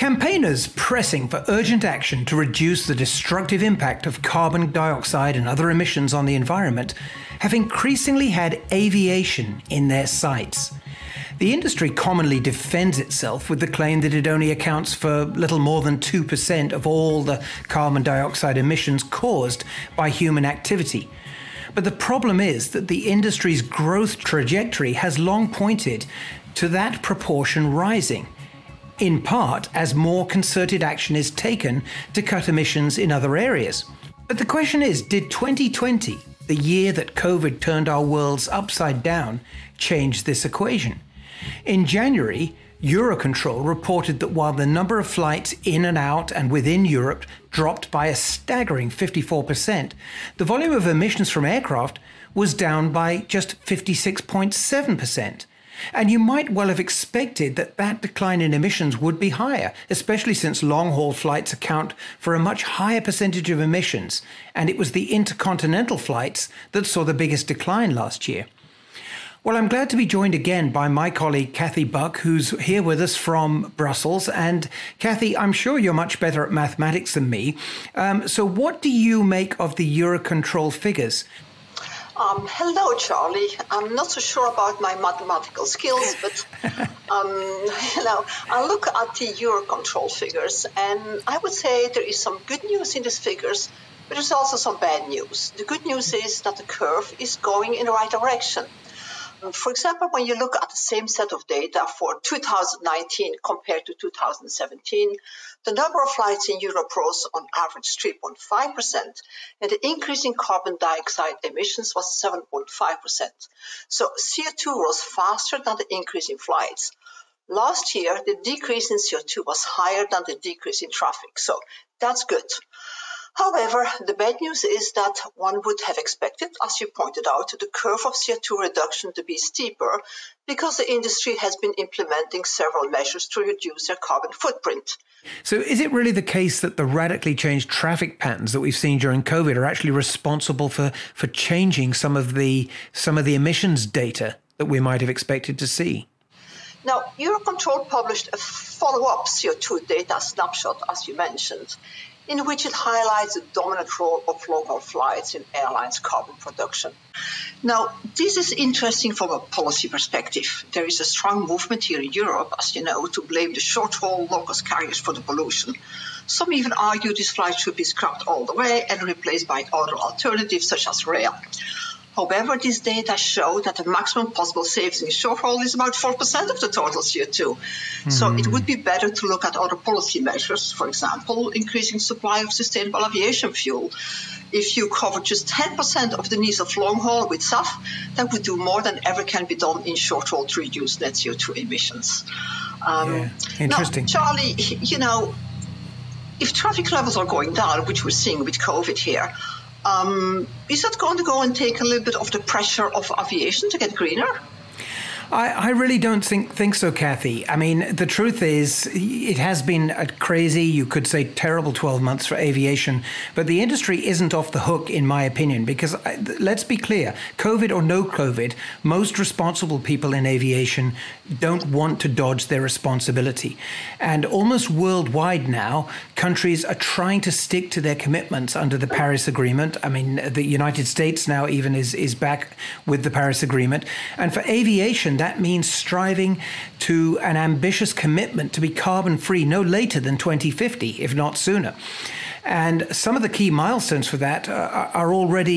Campaigners pressing for urgent action to reduce the destructive impact of carbon dioxide and other emissions on the environment have increasingly had aviation in their sights. The industry commonly defends itself with the claim that it only accounts for little more than 2% of all the carbon dioxide emissions caused by human activity. But the problem is that the industry's growth trajectory has long pointed to that proportion rising, in part as more concerted action is taken to cut emissions in other areas. But the question is, did 2020, the year that COVID turned our worlds upside down, change this equation? In January, Eurocontrol reported that while the number of flights in and out and within Europe dropped by a staggering 54%, the volume of emissions from aircraft was down by just 56.7%. And you might well have expected that that decline in emissions would be higher, especially since long-haul flights account for a much higher percentage of emissions, and it was the intercontinental flights that saw the biggest decline last year. Well, I'm glad to be joined again by my colleague Cathy Buck, who's here with us from Brussels. And Cathy, I'm sure you're much better at mathematics than me. So what do you make of the Eurocontrol figures? Hello, Charlie. I'm not so sure about my mathematical skills, but you know, I look at the Eurocontrol figures, and I would say there is some good news in these figures, but there's also some bad news. The good news is that the curve is going in the right direction. For example, when you look at the same set of data for 2019 compared to 2017, the number of flights in Europe rose on average 3.5%, and the increase in carbon dioxide emissions was 7.5%. So CO2 rose faster than the increase in flights. Last year, the decrease in CO2 was higher than the decrease in traffic, so that's good. However, the bad news is that one would have expected, as you pointed out, the curve of CO2 reduction to be steeper because the industry has been implementing several measures to reduce their carbon footprint. So is it really the case that the radically changed traffic patterns that we've seen during COVID are actually responsible for changing some of the emissions data that we might have expected to see? Now, Eurocontrol published a follow-up CO2 data snapshot, as you mentioned, in which it highlights the dominant role of long-haul flights in airlines' carbon production. Now, this is interesting from a policy perspective. There is a strong movement here in Europe, as you know, to blame the short-haul low-cost carriers for the pollution. Some even argue this flight should be scrapped all the way and replaced by other alternatives, such as rail. However, these data show that the maximum possible savings in short-haul is about 4% of the total CO2. Mm. So it would be better to look at other policy measures, for example, increasing supply of sustainable aviation fuel. If you cover just 10% of the needs of long-haul with SAF, that would do more than ever can be done in short-haul to reduce net CO2 emissions. Interesting. Now, Charlie, you know, if traffic levels are going down, which we're seeing with COVID here, is that going to go and take a little bit of the pressure of aviation to get greener? I really don't think so, Cathy. I mean, the truth is, it has been a crazy, you could say terrible 12 months for aviation, but the industry isn't off the hook, in my opinion, because let's be clear, COVID or no COVID, most responsible people in aviation don't want to dodge their responsibility. And almost worldwide now, countries are trying to stick to their commitments under the Paris Agreement. I mean, the United States now even is back with the Paris Agreement. And for aviation, that means striving to an ambitious commitment to be carbon-free no later than 2050, if not sooner. And some of the key milestones for that are already,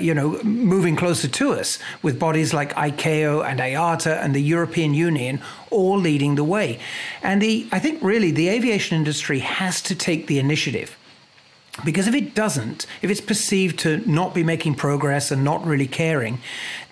you know, moving closer to us, with bodies like ICAO and IATA and the European Union all leading the way. And I think really the aviation industry has to take the initiative. Because if it doesn't, if it's perceived to not be making progress and not really caring,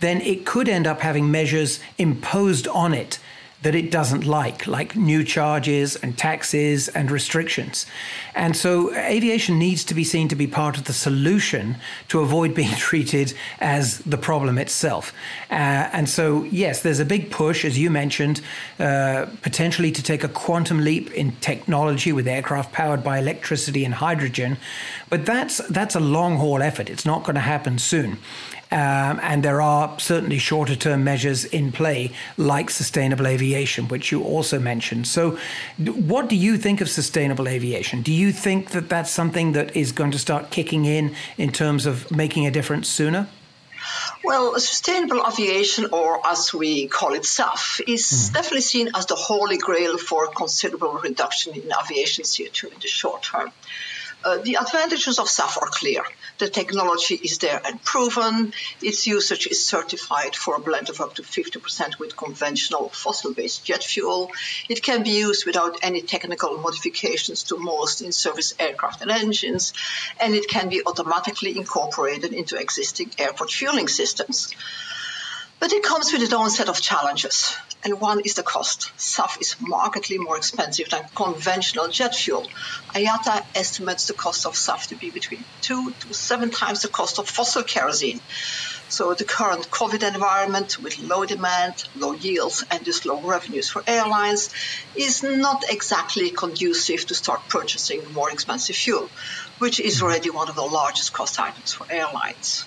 then it could end up having measures imposed on it that it doesn't like new charges and taxes and restrictions. And so aviation needs to be seen to be part of the solution to avoid being treated as the problem itself. And so, yes, there's a big push, as you mentioned, potentially to take a quantum leap in technology with aircraft powered by electricity and hydrogen. But that's a long-haul effort. It's not going to happen soon. And there are certainly shorter term measures in play, like sustainable aviation, which you also mentioned. So what do you think of sustainable aviation? Do you think that that's something that is going to start kicking in terms of making a difference sooner? Well, sustainable aviation, or as we call it, SAF, is definitely seen as the holy grail for considerable reduction in aviation CO2 in the short term. The advantages of SAF are clear. The technology is there and proven. Its usage is certified for a blend of up to 50% with conventional fossil-based jet fuel. It can be used without any technical modifications to most in-service aircraft and engines, and it can be automatically incorporated into existing airport fueling systems. But it comes with its own set of challenges, and one is the cost. SAF is markedly more expensive than conventional jet fuel. IATA estimates the cost of SAF to be between 2 to 7 times the cost of fossil kerosene. So the current COVID environment, with low demand, low yields, and just low revenues for airlines, is not exactly conducive to start purchasing more expensive fuel, which is already one of the largest cost items for airlines.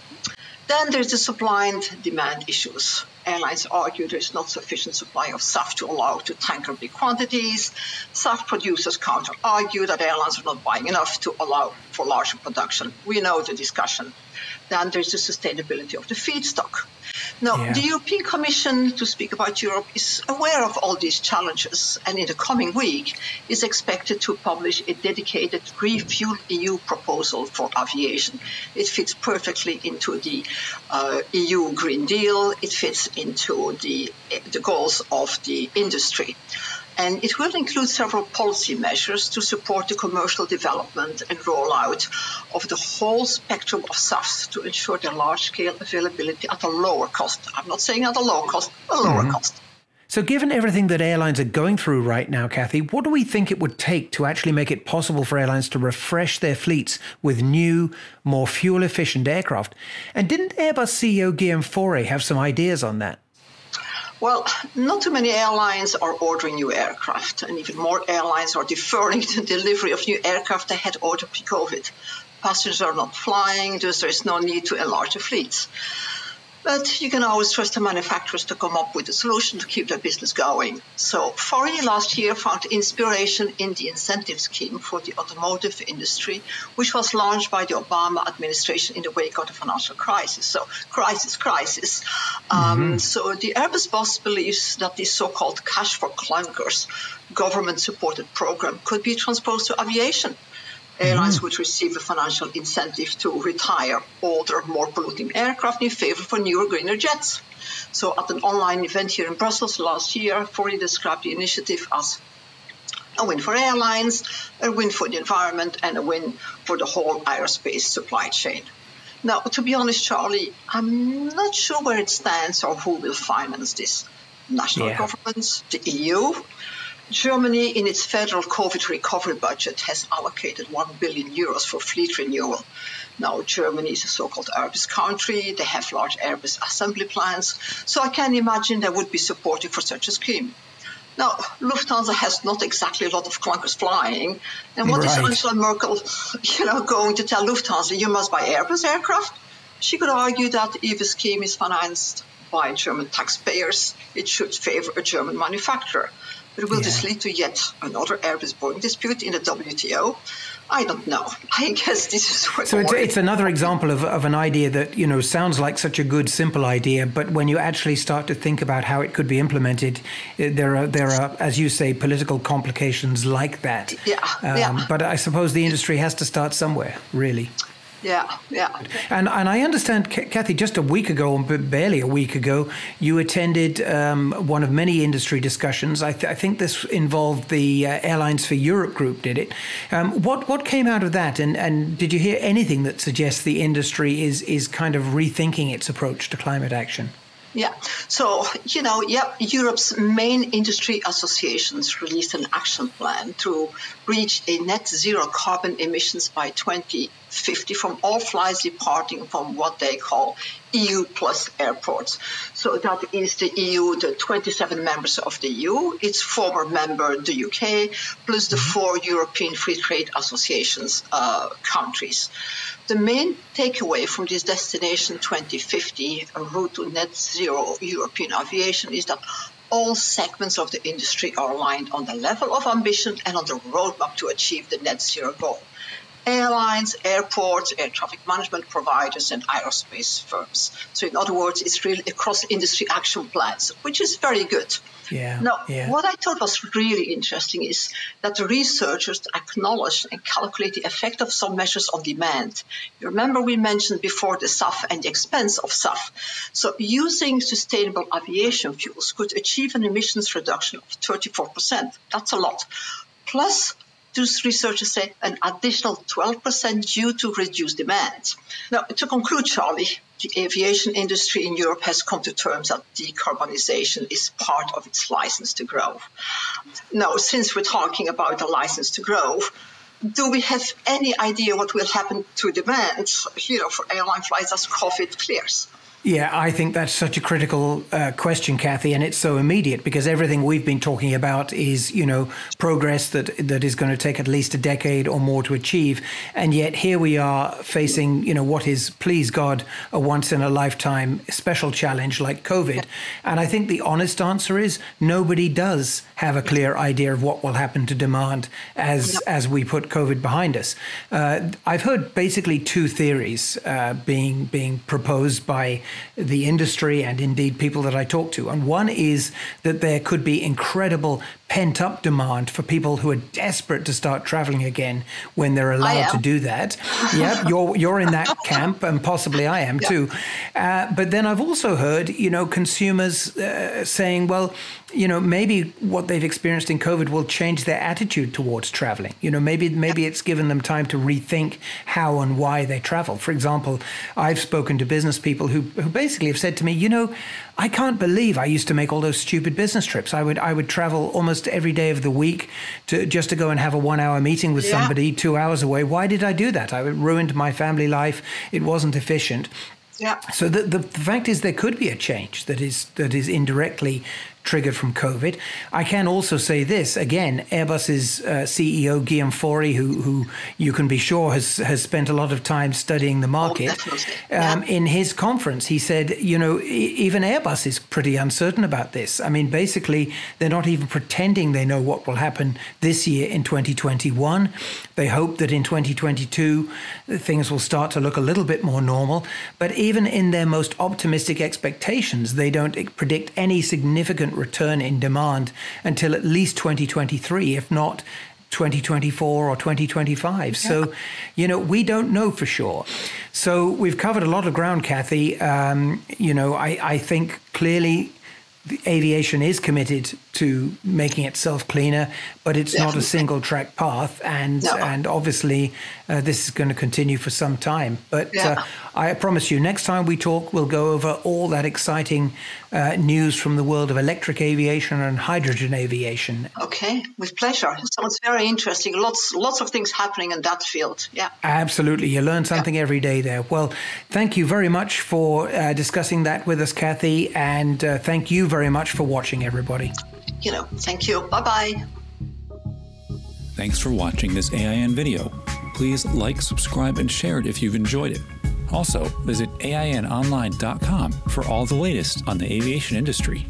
Then there's the supply and demand issues. Airlines argue there's not sufficient supply of SAF to allow to tanker big quantities. SAF producers counter-argue that airlines are not buying enough to allow for larger production. We know the discussion. Then there's the sustainability of the feedstock. Now, the European Commission, to speak about Europe, is aware of all these challenges, and in the coming week is expected to publish a dedicated Refuel EU proposal for aviation. It fits perfectly into the EU Green Deal. It fits into the goals of the industry. And it will include several policy measures to support the commercial development and rollout of the whole spectrum of SAFs to ensure their large-scale availability at a lower cost. I'm not saying at a low cost, a lower cost. So given everything that airlines are going through right now, Cathy, what do we think it would take to actually make it possible for airlines to refresh their fleets with new, more fuel-efficient aircraft? And didn't Airbus CEO Guillaume Faury have some ideas on that? Well, not too many airlines are ordering new aircraft, and even more airlines are deferring the delivery of new aircraft they had ordered pre-COVID. Passengers are not flying, thus there is no need to enlarge the fleets. But you can always trust the manufacturers to come up with a solution to keep their business going. So Faury last year found inspiration in the incentive scheme for the automotive industry, which was launched by the Obama administration in the wake of the financial crisis. So crisis. So the Airbus boss believes that this so-called cash for clunkers government-supported program could be transposed to aviation. Airlines would receive a financial incentive to retire older, more polluting aircraft in favor for newer, greener jets. So at an online event here in Brussels last year, Faury described the initiative as a win for airlines, a win for the environment, and a win for the whole aerospace supply chain. Now, to be honest, Charlie, I'm not sure where it stands or who will finance this. National governments, the EU. Germany, in its federal COVID recovery budget, has allocated €1 billion for fleet renewal. Now, Germany is a so-called Airbus country. They have large Airbus assembly plants. So I can imagine they would be supportive for such a scheme. Now, Lufthansa has not exactly a lot of clunkers flying. And what is Angela Merkel, going to tell Lufthansa, you must buy Airbus aircraft? She could argue that if a scheme is financed by German taxpayers, it should favor a German manufacturer. But will this lead to yet another Airbus-Boeing dispute in the WTO? I don't know. I guess this is what. So it's another example of an idea that, sounds like such a good, simple idea, but when you actually start to think about how it could be implemented, there are, as you say, political complications like that. But I suppose the industry has to start somewhere, really. And I understand, Cathy, just a week ago, or barely a week ago, you attended one of many industry discussions. I think this involved the Airlines for Europe group, did it? What came out of that? And did you hear anything that suggests the industry is kind of rethinking its approach to climate action? Europe's main industry associations released an action plan to reach a net zero carbon emissions by 2050. 50 from all flights departing from what they call EU plus airports. So that is the EU, the 27 members of the EU, its former member, the UK, plus the 4 European Free Trade Associations countries. The main takeaway from this destination 2050 route to net zero European aviation is that all segments of the industry are aligned on the level of ambition and on the roadmap to achieve the net zero goal. Airlines, airports, air traffic management providers, and aerospace firms. So in other words, it's really across industry action plans, which is very good. Yeah, now, what I thought was really interesting is that the researchers acknowledge and calculate the effect of some measures on demand. You remember we mentioned before the SAF and the expense of SAF. So using sustainable aviation fuels could achieve an emissions reduction of 34%. That's a lot. Plus, these researchers say an additional 12% due to reduced demand. Now, to conclude, Charlie, the aviation industry in Europe has come to terms that decarbonization is part of its license to grow. Now, since we're talking about the license to grow, do we have any idea what will happen to demand, you know, for airline flights as COVID clears? Yeah, I think that's such a critical question, Cathy, and it's so immediate because everything we've been talking about is, you know, progress that is going to take at least a decade or more to achieve. And yet here we are facing, you know, what is, please God, a once in a lifetime special challenge like COVID. And I think the honest answer is nobody does have a clear idea of what will happen to demand as we put COVID behind us. I've heard basically 2 theories being proposed by the industry and indeed people that I talk to. And one is that there could be incredible pent-up demand for people who are desperate to start traveling again when they're allowed to do that. Yep, you're in that camp, and possibly I am too. But then I've also heard, you know, consumers saying, well, you know, maybe what they've experienced in COVID will change their attitude towards traveling. You know, maybe it's given them time to rethink how and why they travel. For example, I've spoken to business people who basically have said to me, you know, I can't believe I used to make all those stupid business trips. I would travel almost every day of the week just to go and have a 1-hour meeting with somebody 2 hours away. Why did I do that? I ruined my family life. It wasn't efficient. Yeah. So the fact is there could be a change that is indirectly triggered from COVID. I can also say this, again, Airbus's CEO, Guillaume Faury, who you can be sure has spent a lot of time studying the market. In his conference, he said, you know, even Airbus is pretty uncertain about this. I mean, basically, they're not even pretending they know what will happen this year in 2021. They hope that in 2022, things will start to look a little bit more normal. But even in their most optimistic expectations, they don't predict any significant return in demand until at least 2023, if not 2024 or 2025. So, you know, we don't know for sure. So we've covered a lot of ground, Cathy. You know, I think clearly the aviation is committed to making itself cleaner, but it's not a single track path. And obviously this is going to continue for some time. But I promise you, next time we talk, we'll go over all that exciting news from the world of electric aviation and hydrogen aviation. Okay, with pleasure. It sounds very interesting. Lots of things happening in that field. Yeah, absolutely. You learn something every day there. Well, thank you very much for discussing that with us, Cathy. And thank you very much for watching, everybody. You know, thank you. Bye-bye. Thanks for watching this AIN video. Please like, subscribe, and share it if you've enjoyed it. Also, visit ainonline.com for all the latest on the aviation industry.